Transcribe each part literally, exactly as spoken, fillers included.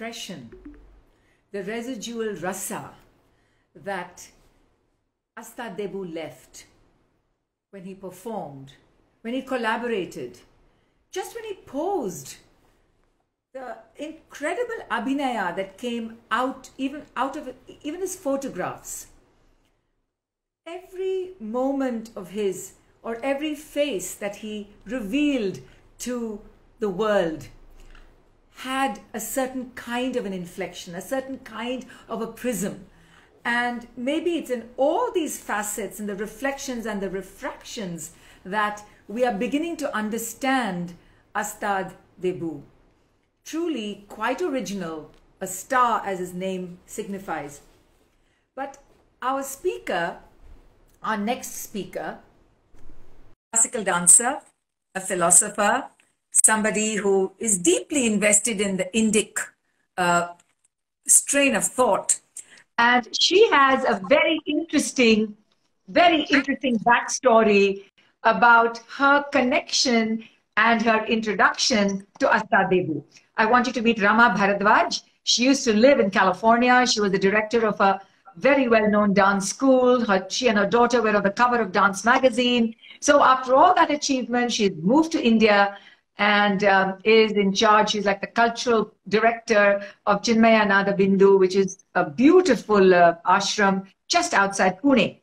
impression, the residual rasa that Astad Deboo left when he performed, when he collaborated, just when he posed, the incredible abhinaya that came out, even out of even his photographs. Every moment of his, or every face that he revealed to the world, had a certain kind of an inflection, a certain kind of a prism. And maybe it's in all these facets and the reflections and the refractions that we are beginning to understand Astad Deboo. Truly quite original, a star as his name signifies. But our speaker, our next speaker, classical dancer, a philosopher, somebody who is deeply invested in the Indic uh, strain of thought. And she has a very interesting, very interesting backstory about her connection and her introduction to Astad Deboo. I want you to meet Ramaa Bharadvaj. She used to live in California. She was the director of a very well-known dance school. Her, she and her daughter were on the cover of Dance Magazine. So after all that achievement, she moved to India and um, is in charge. She's like the cultural director of Chinmaya Nada Bindu, which is a beautiful uh, ashram just outside Pune.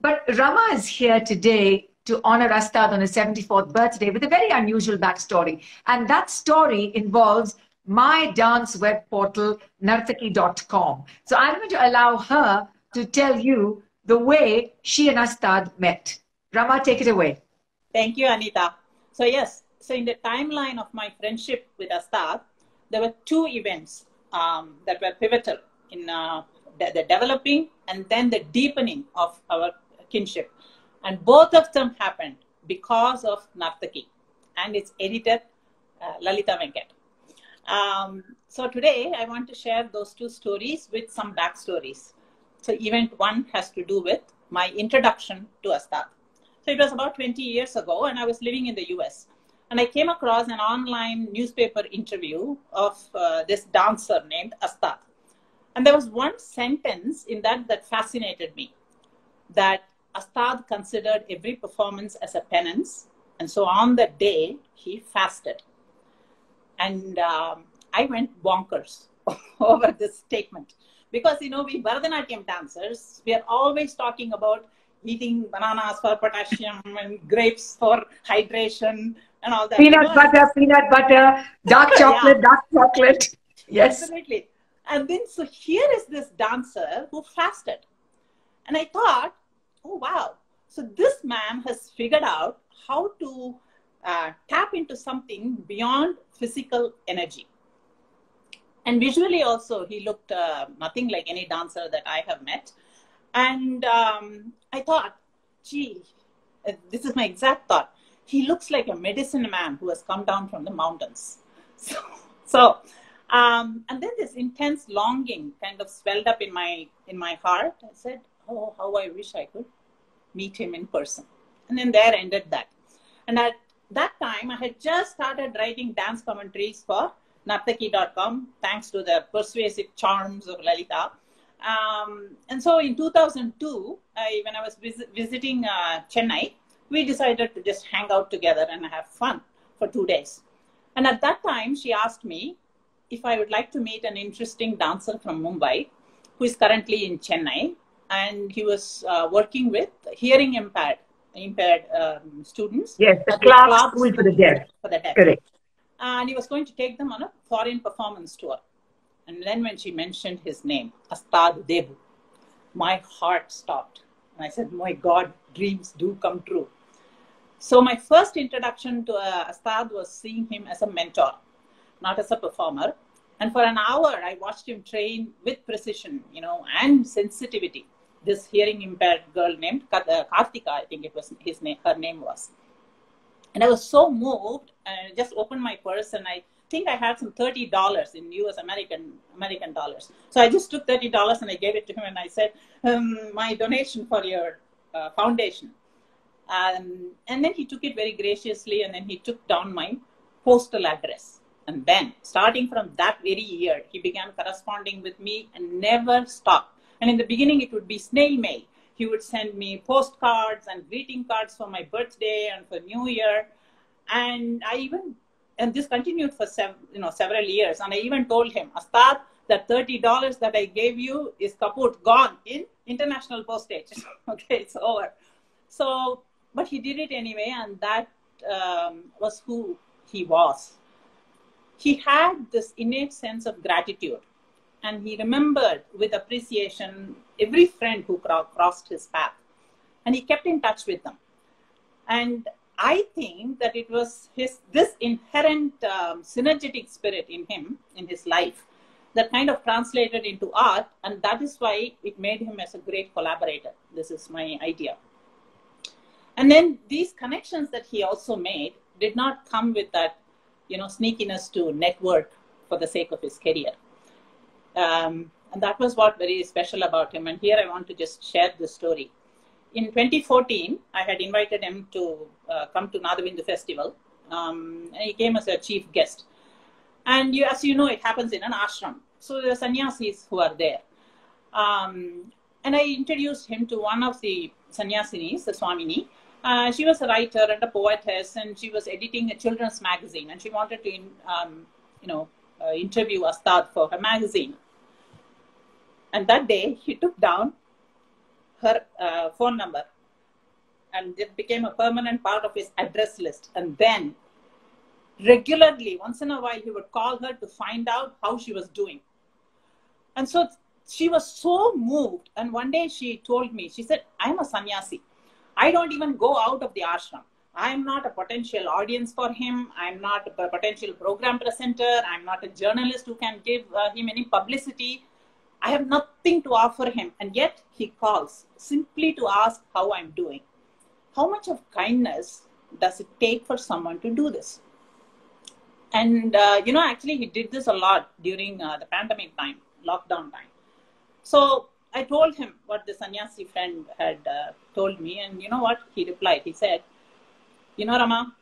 But Ramaa is here today to honor Astad on his seventy-fourth birthday with a very unusual backstory. And that story involves my dance web portal, narthaki dot com. So I'm going to allow her to tell you the way she and Astad met. Ramaa, take it away. Thank you, Anita. So yes, so in the timeline of my friendship with Astad, there were two events um, that were pivotal in uh, the, the developing and then the deepening of our kinship. And both of them happened because of Nartaki and its editor, uh, Lalita Venkat. Um, so today I want to share those two stories with some backstories. So event one has to do with my introduction to Astad. So it was about twenty years ago, and I was living in the U S. And I came across an online newspaper interview of uh, this dancer named Astad. And there was one sentence in that that fascinated me, that Astad considered every performance as a penance, and so on that day, he fasted. And um, I went bonkers over this statement. Because, you know, we Bharatanatyam dancers, we are always talking about eating bananas for potassium and grapes for hydration and all that. Peanut you know, butter, peanut butter, dark chocolate, yeah. dark chocolate. Yes. Absolutely. And then, so here is this dancer who fasted. And I thought, oh, wow. So this man has figured out how to uh, tap into something beyond physical energy. And visually also, he looked uh, nothing like any dancer that I have met. And um, I thought, gee, this is my exact thought. He looks like a medicine man who has come down from the mountains. So, so um, and then this intense longing kind of swelled up in my, in my heart. I said, oh, how I wish I could meet him in person. And then there ended that. And at that time, I had just started writing dance commentaries for narthaki dot com, thanks to the persuasive charms of Lalita. Um, and so in two thousand two, I, when I was vis visiting uh, Chennai, we decided to just hang out together and have fun for two days. And at that time, she asked me if I would like to meet an interesting dancer from Mumbai, who is currently in Chennai. And he was uh, working with hearing impaired, impaired um, students. Yes, the class school for the deaf. For the deaf. Correct. And he was going to take them on a foreign performance tour. And then when she mentioned his name, Astad Deboo, my heart stopped. And I said, my God, dreams do come true. So my first introduction to uh, Astad was seeing him as a mentor, not as a performer. And for an hour, I watched him train with precision, you know, and sensitivity. This hearing impaired girl named Kartika, I think it was his name, her name was. And I was so moved, I just opened my purse, and I think I had some thirty dollars in U S American, American dollars. So I just took thirty dollars and I gave it to him and I said, um, my donation for your uh, foundation. Um, and then he took it very graciously and then he took down my postal address. And then, starting from that very year, he began corresponding with me and never stopped. And in the beginning, it would be snail mail. He would send me postcards and greeting cards for my birthday and for New Year. And I even, and this continued for sev you know, several years. And I even told him, Astad, that thirty dollars that I gave you is kaput, gone in international postage. Okay, it's over. So, but he did it anyway. And that um, was who he was. He had this innate sense of gratitude, and he remembered with appreciation every friend who crossed his path, and he kept in touch with them. And I think that it was his, this inherent um, synergetic spirit in him, in his life, that kind of translated into art, and that is why it made him as a great collaborator. This is my idea. And then these connections that he also made did not come with that, you know, sneakiness to network for the sake of his career. Um, and that was what very special about him. And here I want to just share the story. In twenty fourteen, I had invited him to uh, come to Nadavindu Festival. Um, and he came as a chief guest. And you, as you know, it happens in an ashram. So there are sannyasis who are there. Um, and I introduced him to one of the sannyasinis, the Swamini. Uh, she was a writer and a poetess, and she was editing a children's magazine. And she wanted to, um, you know, uh, interview Astad for her magazine. And that day, he took down her uh, phone number, and it became a permanent part of his address list. And then, regularly, once in a while, he would call her to find out how she was doing. And so she was so moved. And one day she told me, she said, "I'm a sannyasi. I don't even go out of the ashram. I'm not a potential audience for him. I'm not a potential program presenter. I'm not a journalist who can give uh, him any publicity. I have nothing to offer him. And yet he calls simply to ask how I'm doing." How much of kindness does it take for someone to do this? And, uh, you know, actually he did this a lot during uh, the pandemic time, lockdown time. So I told him what the sannyasi friend had uh, told me, and you know what? He replied. He said, "You know, Rama,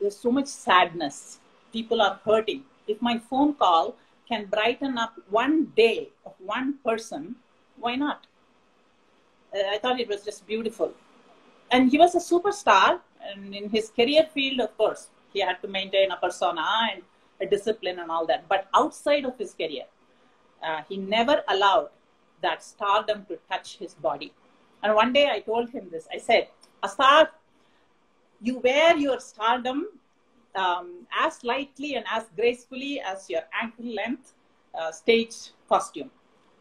there's so much sadness. People are hurting. If my phone call can brighten up one day of one person, why not?" Uh, I thought it was just beautiful. And he was a superstar, and in his career field, of course, he had to maintain a persona and a discipline and all that. But outside of his career, uh, he never allowed that stardom to touch his body. And one day I told him this. I said, "Astad, you wear your stardom um, as lightly and as gracefully as your ankle length uh, stage costume.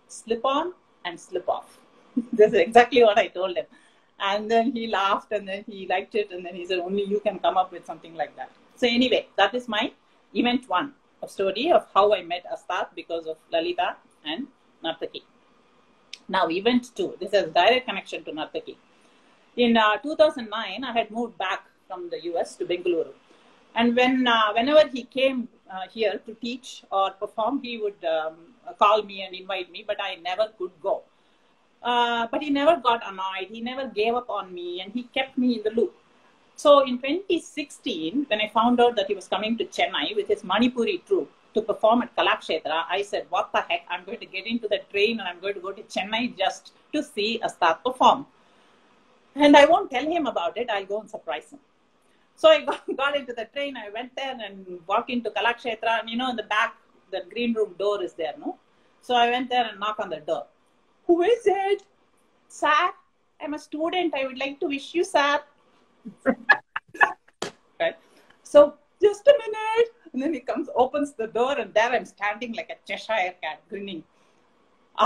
Slip on and slip off." This is exactly what I told him. And then he laughed, and then he liked it, and then he said, "Only you can come up with something like that." So anyway, that is my event one of story of how I met Astad because of Lalita and Narthaki. Now, event two. This has direct connection to Narthaki. In uh, two thousand nine, I had moved back from the U S to Bengaluru. And when, uh, whenever he came uh, here to teach or perform, he would um, call me and invite me, but I never could go. Uh, but he never got annoyed. He never gave up on me, and he kept me in the loop. So in twenty sixteen, when I found out that he was coming to Chennai with his Manipuri troupe to perform at Kalakshetra, I said, "What the heck, I'm going to get into the train and I'm going to go to Chennai just to see Astad perform. And I won't tell him about it, I'll go and surprise him." So I got, got into the train, I went there and walked into Kalakshetra, and you know, in the back, the green room door is there, no? So I went there and knocked on the door. "Who is it?" "Sir, I'm a student, I would like to wish you, sir." Right? So, "Just a minute." And then he comes, opens the door, and there I'm standing like a Cheshire cat, grinning.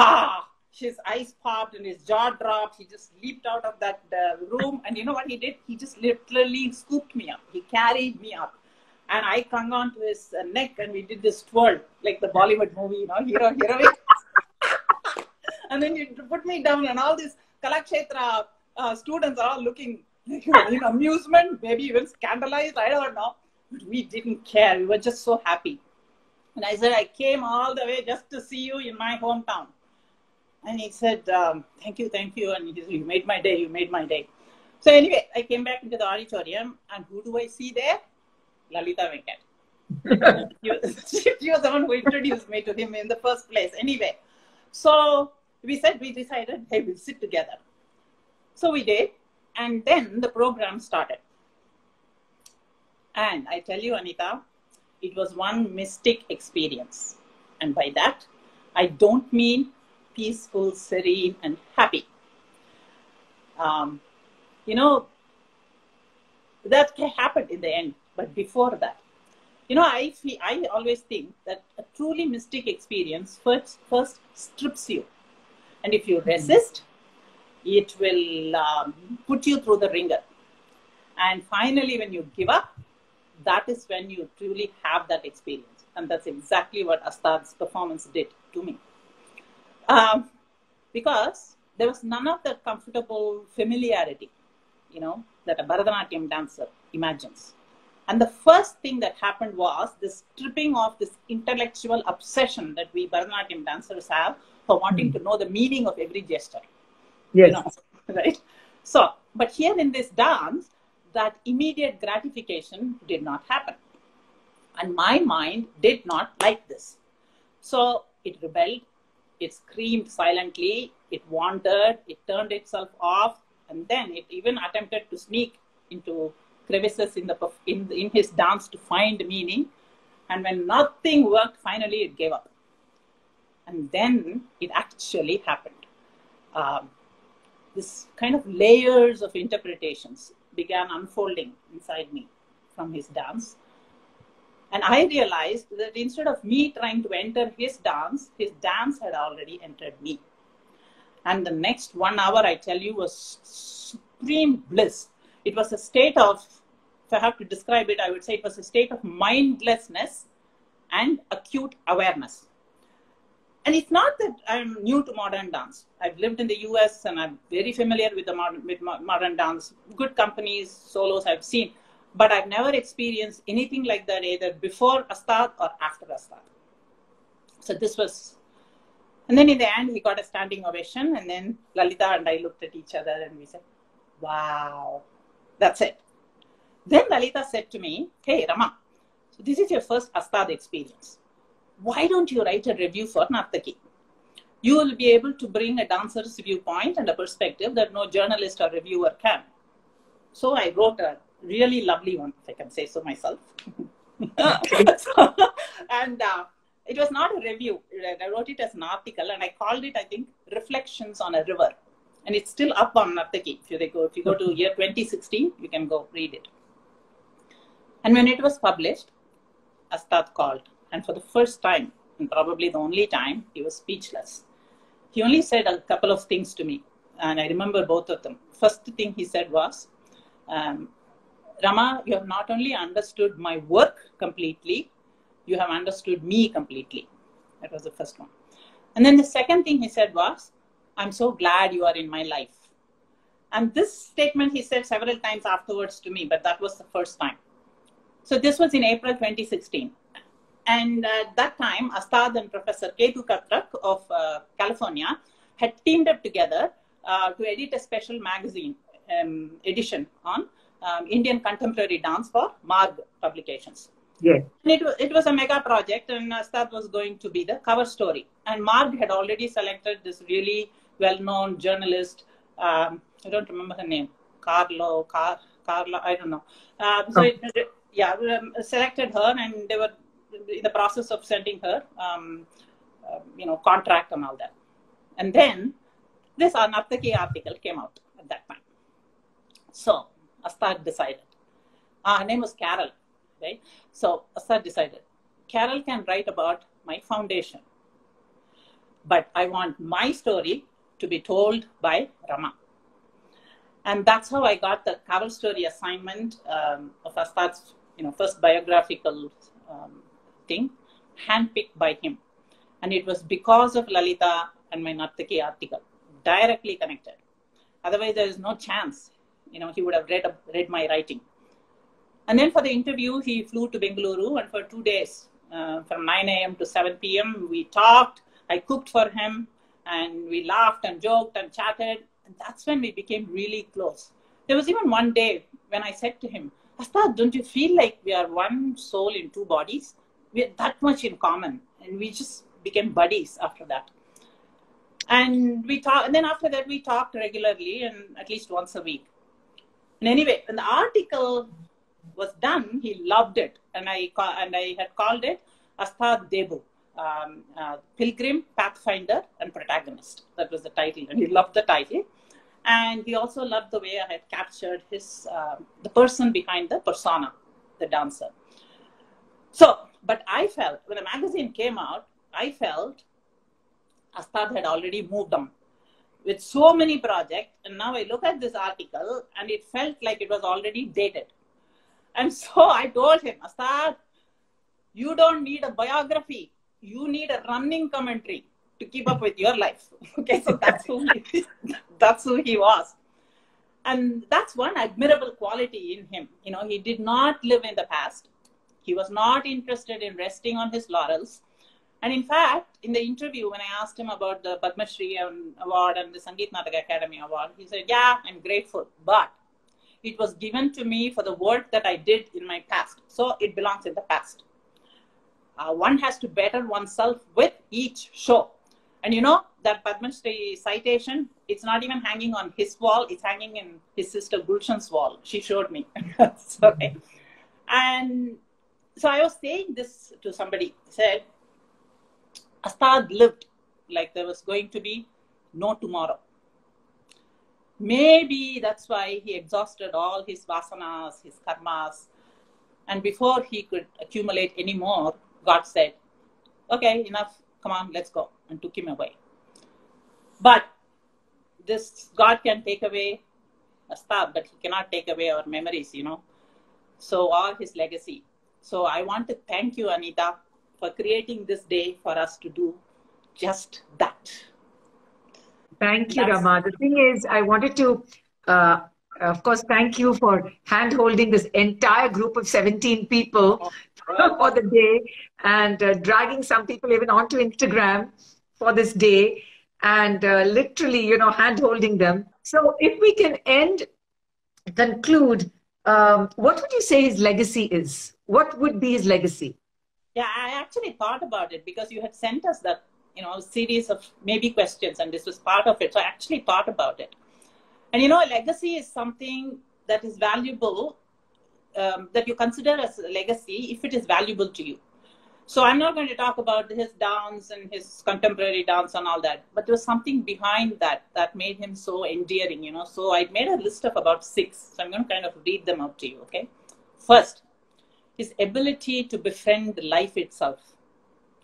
Ah, his eyes popped and his jaw dropped. He just leaped out of that uh, room. And you know what he did? He just literally scooped me up. He carried me up. And I clung on to his uh, neck, and we did this twirl, like the Bollywood movie, you know, hero, heroic. And then you put me down, and all these Kalakshetra uh, students are all looking in amusement, maybe even scandalized, I don't know. But we didn't care. We were just so happy. And I said, "I came all the way just to see you in my hometown." And he said, um, "Thank you, thank you." And he said, "You made my day, you made my day." So anyway, I came back into the auditorium, and who do I see there? Lalita Venkat. She was the one who introduced me to him in the first place. Anyway, so we said, we decided, hey, we'll sit together. So we did. And then the program started. And I tell you, Anita, it was one mystic experience. And by that, I don't mean peaceful, serene, and happy. Um, you know, that happened in the end. But before that, you know, I, I always think that a truly mystic experience first, first strips you. And if you resist, it will um, put you through the ringer. And finally, when you give up, that is when you truly have that experience. And that's exactly what Astad's performance did to me. Um, because there was none of that comfortable familiarity, you know, that a Bharatanatyam dancer imagines. And the first thing that happened was this stripping of this intellectual obsession that we Bharatanatyam dancers have for wanting mm. to know the meaning of every gesture. Yes. You know, right? So, but here in this dance, that immediate gratification did not happen. And my mind did not like this. So it rebelled, it screamed silently, it wandered, it turned itself off, and then it even attempted to sneak into crevices in, the, in, in his dance to find meaning. And when nothing worked, finally it gave up. And then it actually happened. Um, this kind of layers of interpretations began unfolding inside me from his dance. And I realized that instead of me trying to enter his dance, his dance had already entered me. And the next one hour, I tell you, was supreme bliss. It was a state of, if I have to describe it, I would say it was a state of mindlessness and acute awareness. And it's not that I'm new to modern dance. I've lived in the U S and I'm very familiar with the modern, with modern dance, good companies, solos I've seen, but I've never experienced anything like that either before Astad or after Astad. So this was, and then in the end, he got a standing ovation, and then Lalita and I looked at each other and we said, wow, that's it. Then Lalita said to me, hey, Ramaa, so this is your first Astad experience. Why don't you write a review for Narthaki? You will be able to bring a dancer's viewpoint and a perspective that no journalist or reviewer can. So I wrote a really lovely one, if I can say so myself. so, and uh, it was not a review. I wrote it as an article, and I called it, I think, Reflections on a River. And it's still up on Narthaki. If you go, if you go to year twenty sixteen, you can go read it. And when it was published, Astad called. And for the first time, and probably the only time, he was speechless. He only said a couple of things to me, and I remember both of them. First thing he said was, um, Ramaa, you have not only understood my work completely, you have understood me completely. That was the first one. And then the second thing he said was, I'm so glad you are in my life. And this statement he said several times afterwards to me, but that was the first time. So this was in April twenty sixteen. And at that time, Astad and Professor Kamala Katrak of uh, California had teamed up together uh, to edit a special magazine um, edition on um, Indian contemporary dance for Marg Publications. Yeah. And it, it was a mega project, and Astad was going to be the cover story. And Marg had already selected this really well-known journalist. Um, I don't remember her name. Carlo, Car, Carla, I don't know. Uh, so, oh. it, yeah, um, selected her, and they were in the process of sending her, um, uh, you know, contract and all that. And then this Narthaki article came out at that time. So Astad decided, uh, her name was Carol, right? So Astad decided, Carol can write about my foundation, but I want my story to be told by Ramaa. And that's how I got the cover story assignment um, of Astad's, you know, first biographical um, thing, handpicked by him. And it was because of Lalita and my Narthaki article, directly connected. Otherwise, there is no chance, you know, he would have read, a, read my writing. And then for the interview, he flew to Bengaluru, and for two days, uh, from nine A M to seven P M, we talked, I cooked for him, and we laughed and joked and chatted. And that's when we became really close. There was even one day when I said to him, Astad, don't you feel like we are one soul in two bodies? We had that much in common, and we just became buddies after that. And we talk, and then after that we talked regularly, and at least once a week. And anyway, when the article was done, he loved it, and I and I had called it Astad Deboo, um, uh, Pilgrim, Pathfinder, and Protagonist. That was the title, and he loved the title. And he also loved the way I had captured his uh, the person behind the persona, the dancer. So, but I felt, when the magazine came out, I felt Astad had already moved on with so many projects. And now I look at this article and it felt like it was already dated. And so I told him, Astad, you don't need a biography. You need a running commentary to keep up with your life. Okay, so that's who he, that's who he was. And that's one admirable quality in him. You know, he did not live in the past. He was not interested in resting on his laurels. And in fact, in the interview, when I asked him about the Padma Shri Award and the Sangeet Natak Academy Award, he said, yeah, I'm grateful, but it was given to me for the work that I did in my past. So it belongs in the past. Uh, one has to better oneself with each show. And you know, that Padma Shri citation, it's not even hanging on his wall, it's hanging in his sister Gulshan's wall. She showed me. Okay. And so I was saying this to somebody, I said, Astad lived like there was going to be no tomorrow. Maybe that's why he exhausted all his vasanas, his karmas. And before he could accumulate any more, God said, okay, enough, come on, let's go, and took him away. But this God can take away Astad, but he cannot take away our memories, you know. So all his legacy. So I want to thank you, Anita, for creating this day for us to do just that. Thank you, That's Ramaa. The thing is, I wanted to, uh, of course, thank you for hand-holding this entire group of seventeen people oh, wow. for the day, and uh, dragging some people even onto Instagram for this day, and uh, literally, you know, hand-holding them. So if we can end, conclude, um, what would you say his legacy is? What would be his legacy? Yeah, I actually thought about it because you had sent us that, you know, series of maybe questions, and this was part of it. So I actually thought about it. And, you know, a legacy is something that is valuable, um, that you consider as a legacy if it is valuable to you. So I'm not going to talk about his dance and his contemporary dance and all that, but there was something behind that that made him so endearing, you know. So I made a list of about six. So I'm going to kind of read them out to you, okay? First, his ability to befriend life itself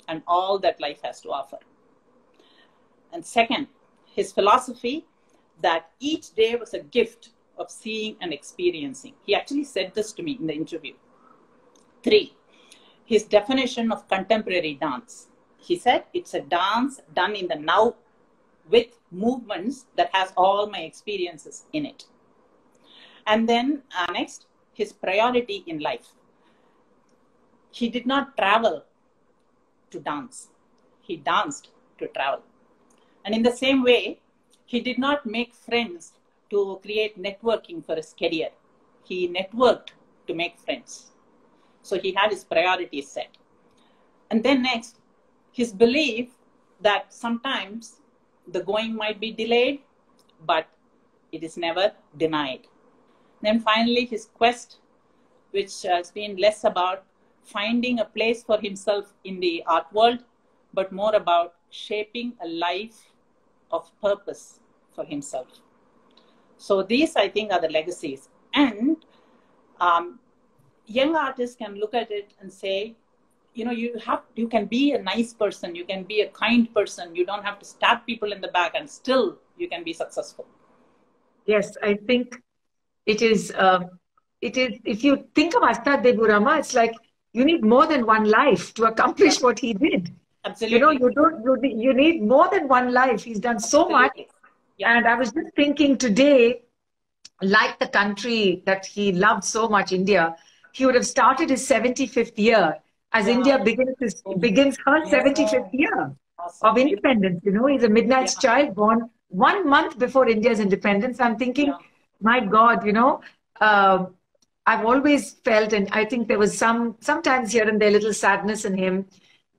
and all that life has to offer. And second, his philosophy that each day was a gift of seeing and experiencing. He actually said this to me in the interview. Three, his definition of contemporary dance. He said, it's a dance done in the now with movements that has all my experiences in it. And then uh, next, his priority in life. He did not travel to dance. He danced to travel. And in the same way, he did not make friends to create networking for his career. He networked to make friends. So he had his priorities set. And then next, his belief that sometimes the going might be delayed, but it is never denied. Then finally, his quest, which has been less about finding a place for himself in the art world, but more about shaping a life of purpose for himself. So these, I think, are the legacies. And um, young artists can look at it and say, you know, you have, you can be a nice person, you can be a kind person, you don't have to stab people in the back, and still you can be successful. Yes, I think it is, uh, it is, if you think of Astad Deboo, Ramaa, it's like, you need more than one life to accomplish what he did. Absolutely. You know, you don't. You, you need more than one life. He's done so Absolutely. much. Yeah. And I was just thinking today, like the country that he loved so much, India, he would have started his seventy-fifth year as yeah. India begins his, begins her yeah. seventy-fifth year awesome. of independence. You know, he's a midnight's yeah. child born one month before India's independence. I'm thinking, yeah. my God, you know, uh, I've always felt, and I think there was some, sometimes here and there, little sadness in him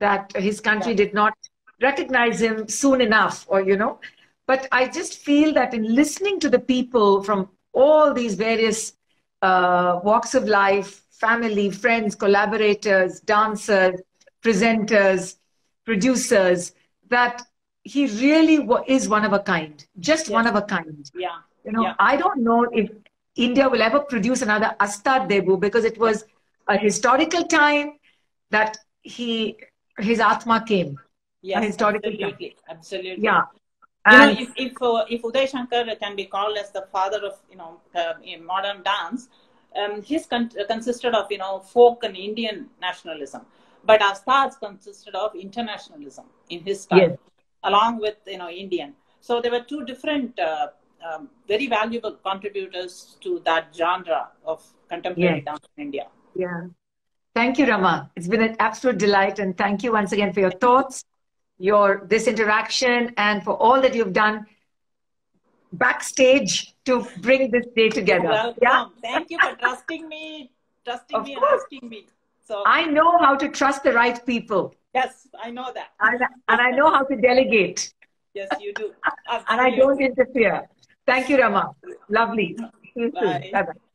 that his country yeah. did not recognize him soon enough, or, you know. But I just feel that in listening to the people from all these various uh, walks of life, family, friends, collaborators, dancers, presenters, producers, that he really is one of a kind, just yes. one of a kind. Yeah. You know, yeah. I don't know if India will ever produce another Astad Deboo, because it was a historical time that he, his Atma came. Yes, historical absolutely. Time. Absolutely. Yeah. And you know, if if, uh, if Uday Shankar can be called as the father of, you know, uh, in modern dance, um, his con consisted of, you know, folk and Indian nationalism. But Astad's consisted of internationalism in his style, yes. along with, you know, Indian. So there were two different uh, um, very valuable contributors to that genre of contemporary yes. dance in India. Yeah. Thank you, Ramaa. It's been an absolute delight. And thank you once again for your thoughts, your this interaction, and for all that you've done backstage to bring this day together. Welcome. Yeah. Thank you for trusting me, trusting of me course. and asking me. So I know how to trust the right people. Yes, I know that. And, and I know how to delegate. Yes, you do. Absolutely. And I don't interfere. Thank you, Ramaa. Lovely. Bye. Bye-bye.